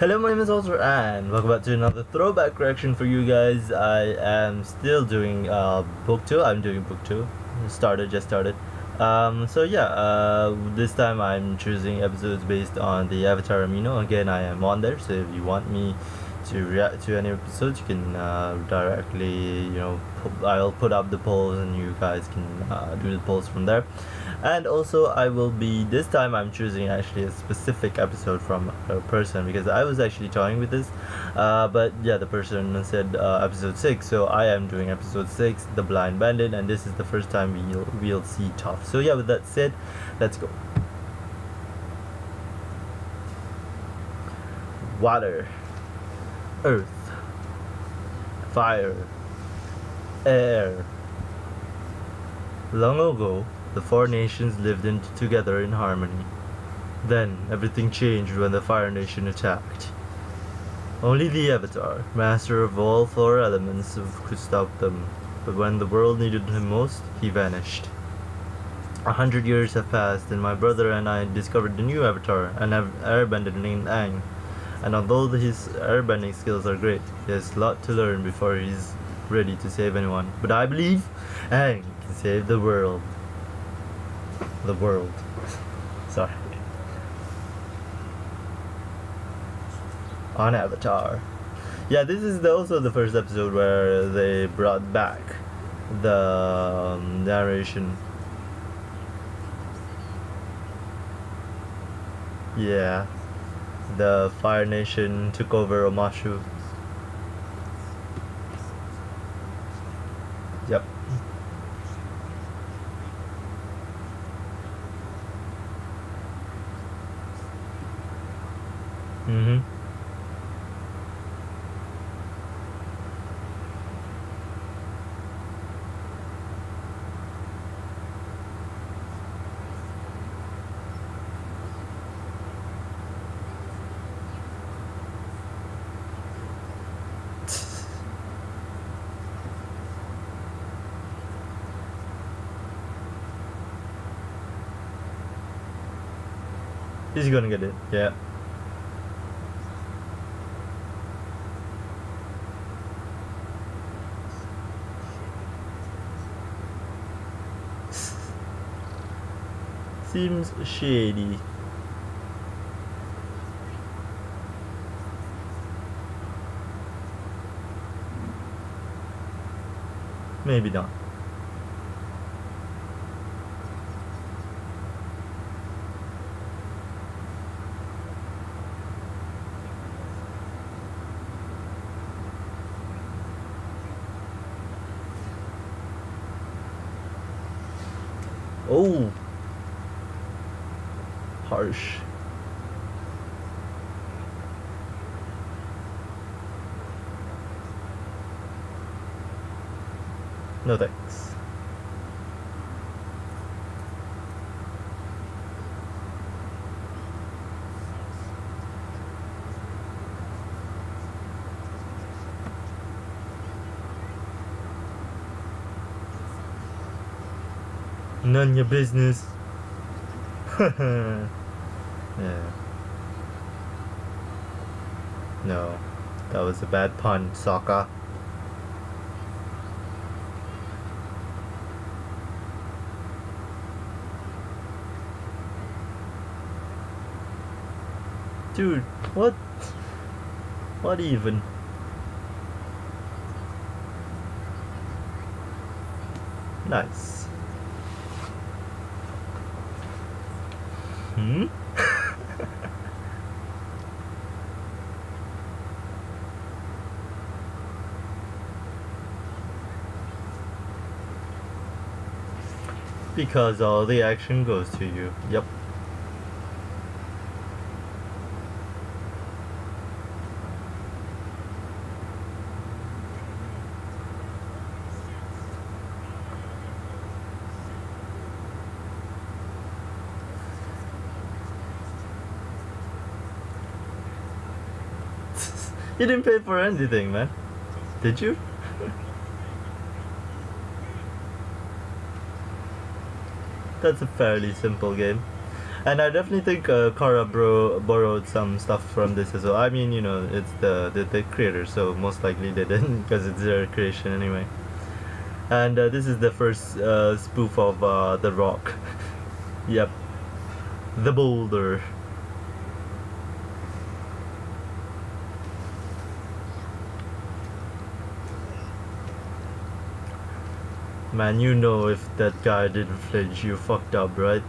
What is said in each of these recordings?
Hello, my name is Walter and welcome back to another throwback reaction for you guys. I am still doing book 2. I'm doing book 2. Just started. So yeah, this time I'm choosing episodes based on the Avatar Amino. Again, I am on there, so if you want me to react to any episodes, you can directly, I'll put up the polls and you guys can do the polls from there. And also I will be, this time I'm choosing actually a specific episode from a person, because I was actually toying with this, but yeah, the person said episode 6, so I am doing episode 6, The Blind Bandit, and this is the first time we'll see Toph. So yeah, with that said, let's go. Water, earth, fire, air. Long ago, the four nations lived together in harmony. Then everything changed when the Fire Nation attacked. Only the Avatar, master of all four elements, could stop them, but when the world needed him most, he vanished. 100 years have passed, and my brother and I discovered a new Avatar, an airbender named Aang. And although his airbending skills are great, he has a lot to learn before he's ready to save anyone. But I believe Aang can save the world. Sorry. On Avatar. Yeah, this is also the first episode where they brought back the narration. Yeah. The Fire Nation took over Omashu. Yep. He's gonna get it, yeah. Seems shady. Maybe not. Oh, harsh. No thanks. None your business. Yeah. No, that was a bad pun, Sokka. Dude, what? What even? Nice. Because all the action goes to you. Yep. You didn't pay for anything, man. Did you? That's a fairly simple game. And I definitely think Kara borrowed some stuff from this as well. I mean, you know, it's the creators, so most likely they didn't, because it's their creation anyway. And this is the first spoof of The Rock. Yep. The Boulder. Man, you know if that guy didn't flinch, you fucked up, right?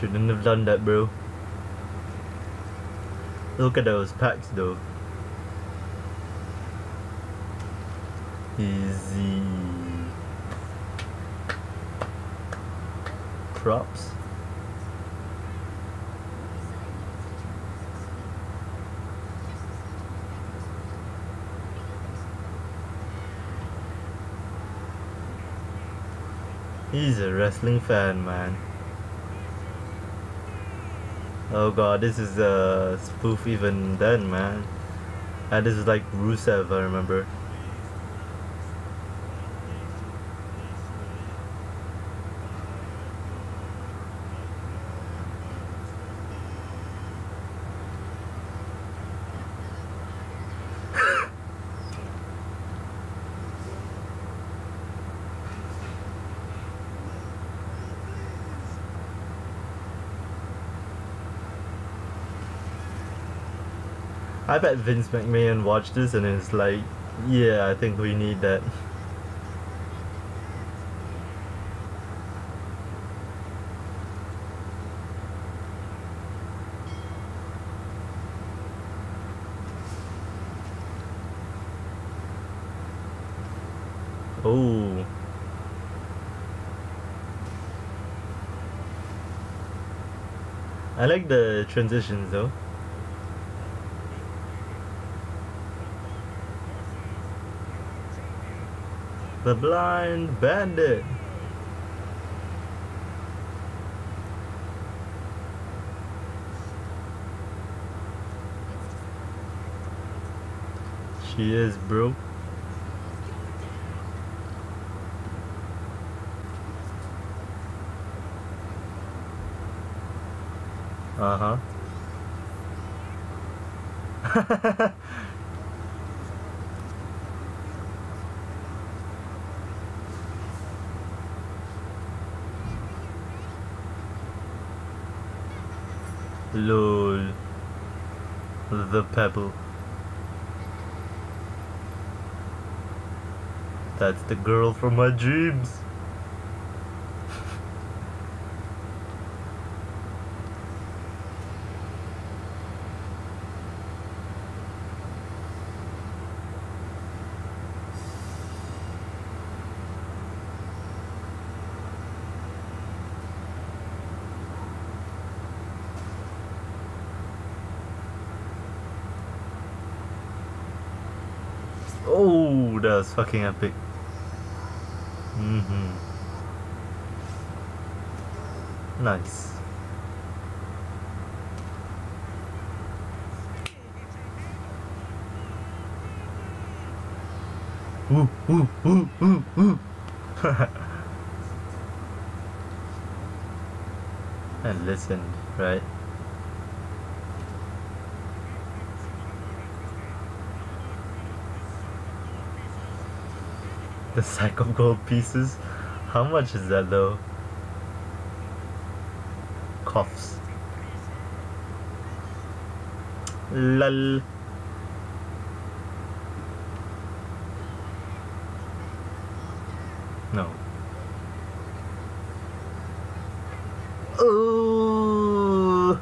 Shouldn't have done that, bro. Look at those packs though. Easy. Props. He's a wrestling fan, man. Oh god, this is a spoof even then, man. And this is like Rusev, I remember. I bet Vince McMahon watched this and is like, yeah, I think we need that. Oh. I like the transitions though. The Blind Bandit. She is, bro. Uh-huh. LOL. The pebble. That's the girl from my dreams. Oh, that was fucking epic. Nice. Ooh, ooh, ooh, ooh, ooh. And listen, right? The sack of gold pieces? How much is that though? Coughs. Lol. No. Oh.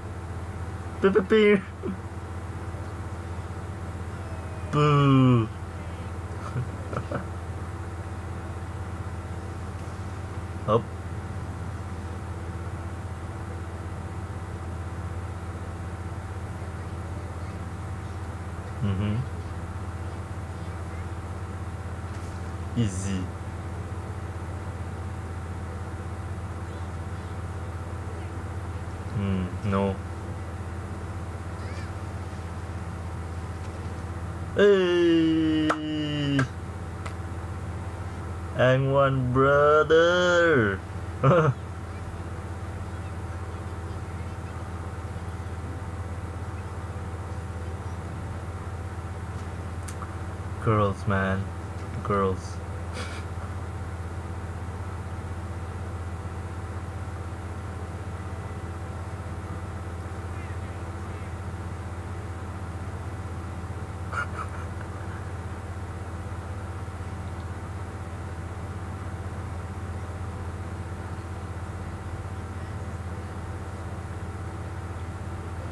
Beep. Boo. Up. Easy. No. Hey, I'm one brother. Girls, man, girls.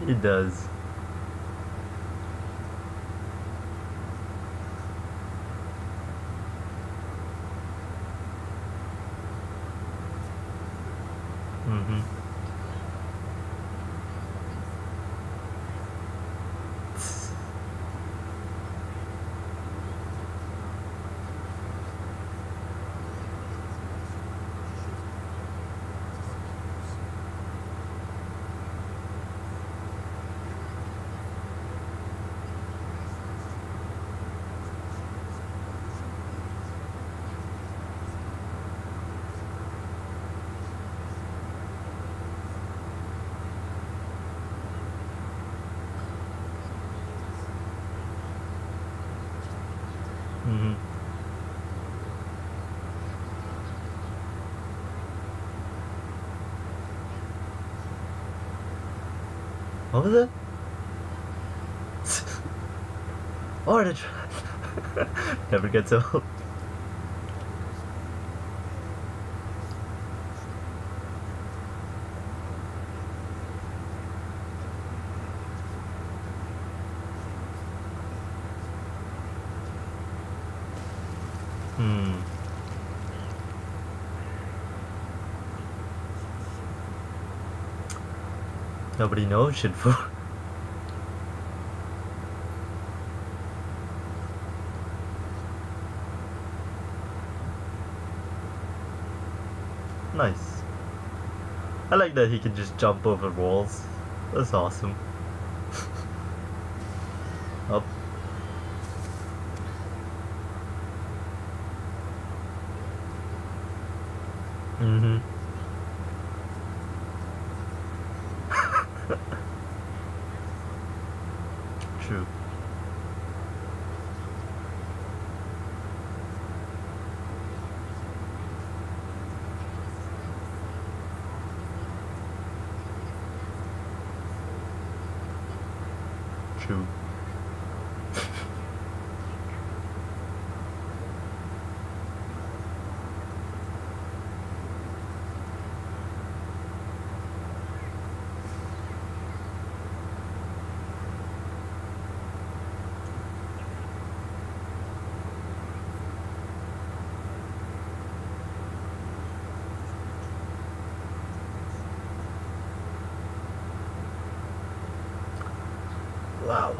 It does. What was that? Oh, the trap. Never gets old. Nobody knows Shinfu. Nice. I like that he can just jump over walls. That's awesome. Up. Mm-hmm. True. True. Wow.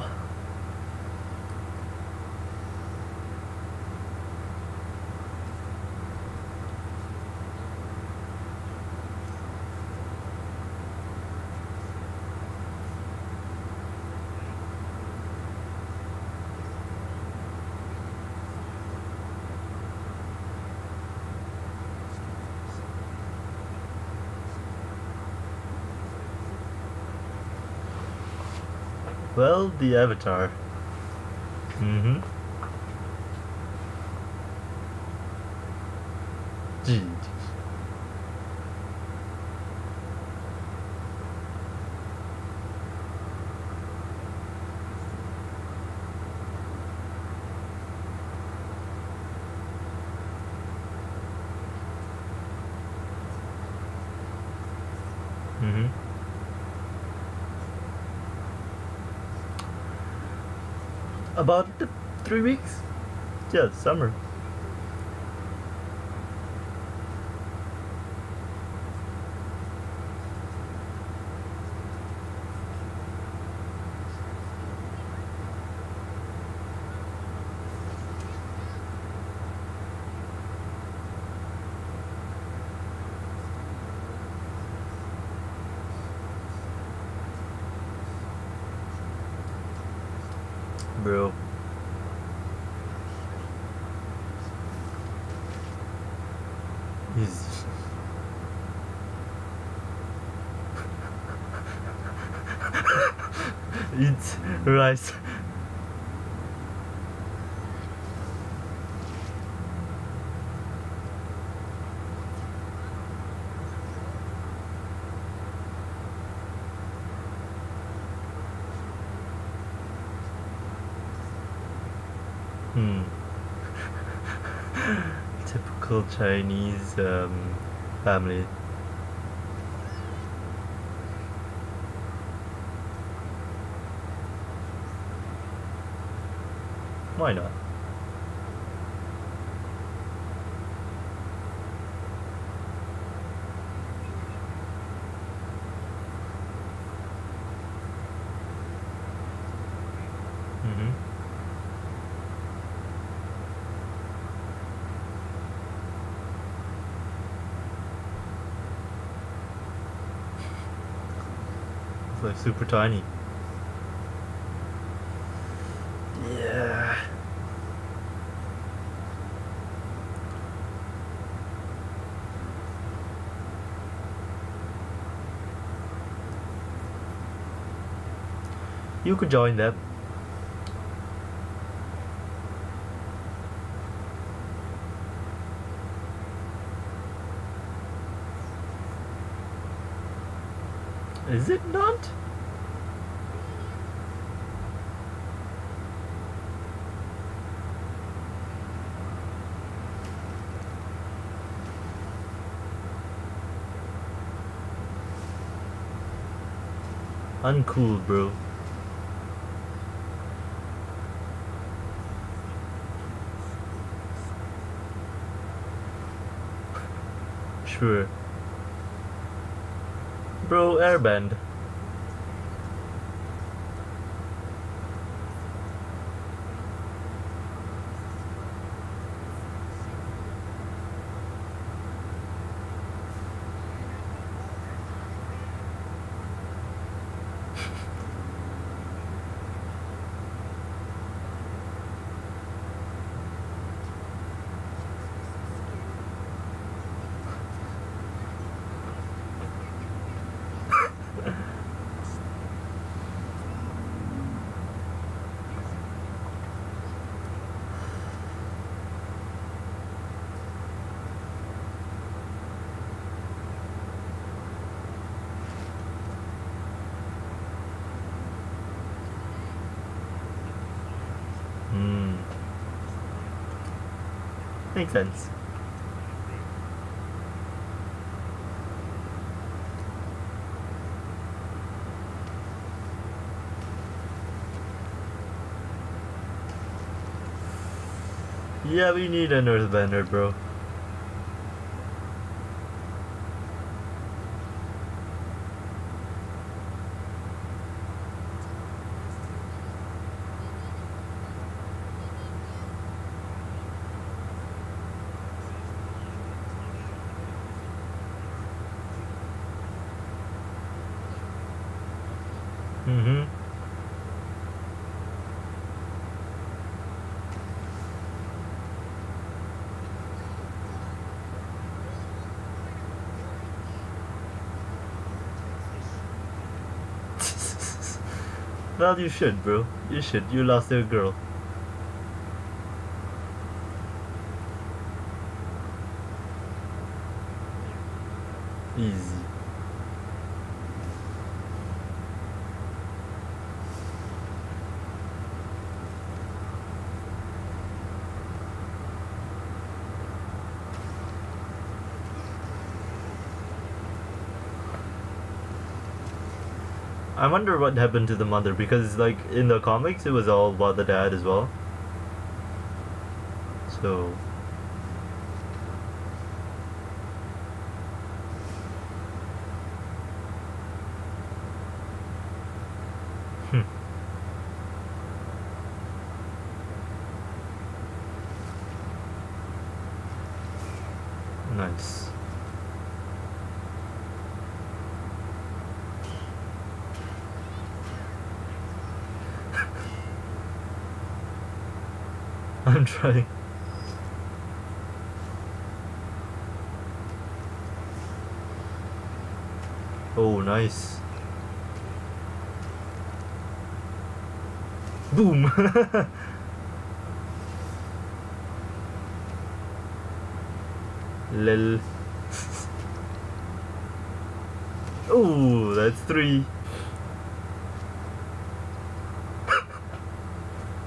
Well, the Avatar. Mm-hmm. Gee. Mm-hmm. About 3 weeks? Yeah, summer. Bro, It's rice. Typical Chinese family. Why not? It's like super tiny. You could join them. Is it not? Uncool, bro. Sure. Bro, airbend. Makes sense. Yeah, we need an earthbender, bro. Well, you should, bro. You should. You lost your girl. Easy. I wonder what happened to the mother, because like in the comics it was all about the dad as well. So nice. I'm trying. Oh, nice. Boom! Lil. Oh, that's 3.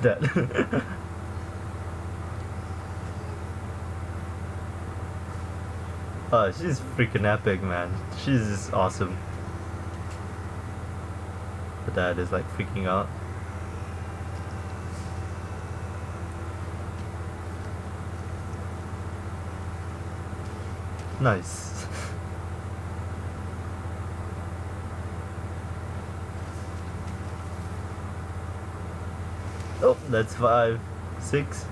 That. Oh, she's freaking epic, man. She's just awesome. But Dad is like freaking out. Nice. Oh, that's 5, 6.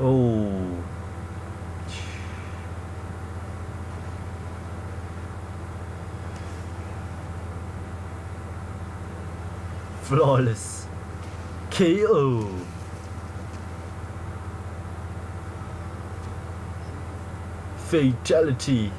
Oh. Flawless. KO. Fatality.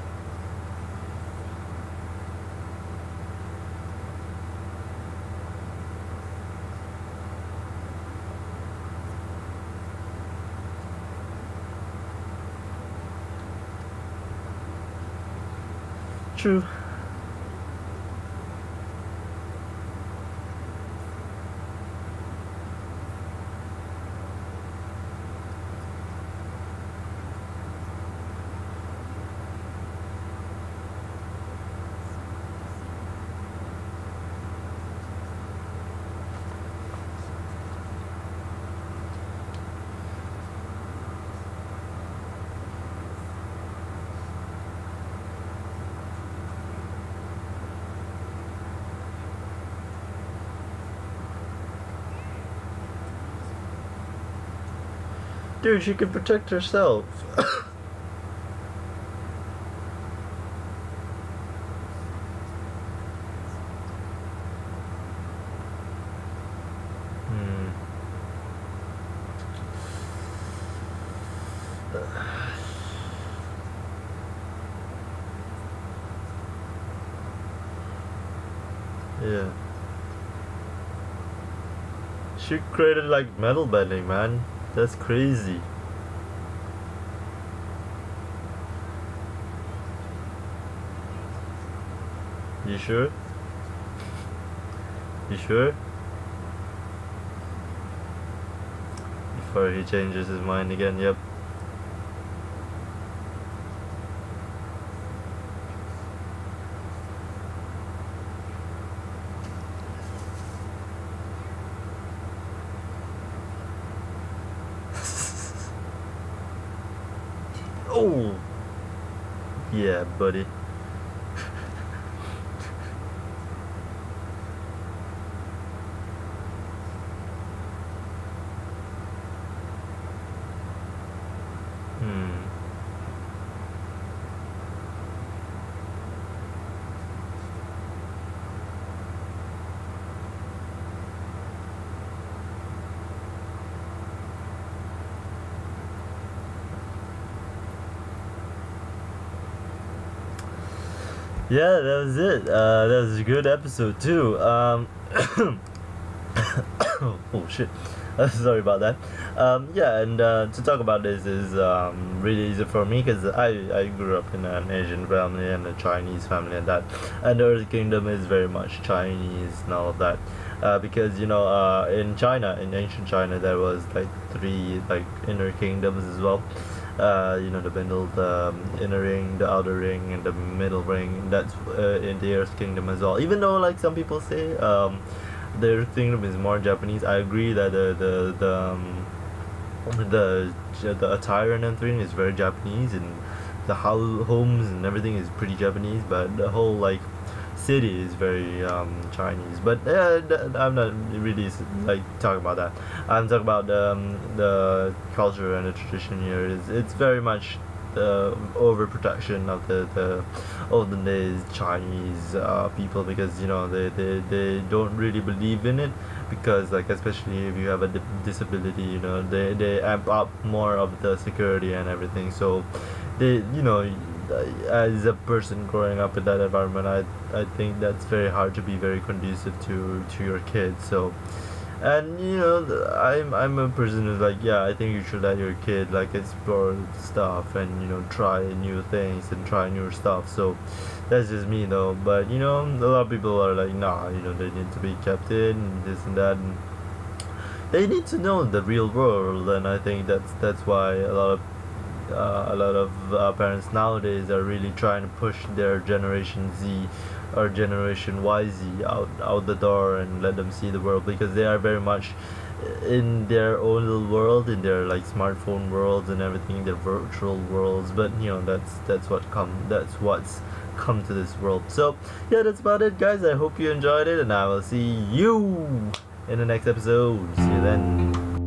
True. Dude, she can protect herself. Yeah. She created like metal bending, man. That's crazy. You sure? You sure? Before he changes his mind again, yep. Oh! Yeah, buddy. Yeah, that was it. That was a good episode too. Oh shit, sorry about that. Yeah, and to talk about this is really easy for me because I grew up in an Asian family and a Chinese family and that, and the Earth Kingdom is very much Chinese and all of that, because you know in China, in ancient China, there was like 3 like inner kingdoms as well. You know, the bundle, the inner ring, the outer ring, and the middle ring. That's in the Earth Kingdom as well. Even though, like some people say, the Earth Kingdom is more Japanese. I agree that the the attire and everything is very Japanese, and the homes and everything is pretty Japanese, but the whole like city is very Chinese. But I'm not really like talking about that. I'm talking about the culture and the tradition here. It's very much the overprotection of the olden days Chinese people, because you know they don't really believe in it, because like especially if you have a disability, you know, they amp up more of the security and everything. So they, you know, as a person growing up in that environment, I think that's very hard to be very conducive to your kids. So, and you know, I'm a person who's like, yeah, I think you should let your kid like explore stuff and, you know, try new things and try new stuff. So that's just me though. But you know, a lot of people are like, nah, you know, they need to be kept in and this and that, and they need to know the real world. And I think that's why a lot of parents nowadays are really trying to push their Generation Z or Generation YZ out the door and let them see the world, because they are very much in their own little world, in their like smartphone worlds and everything, their virtual worlds. But you know, that's what's come to this world. So yeah, that's about it, guys. I hope you enjoyed it, and I will see you in the next episode. See you then.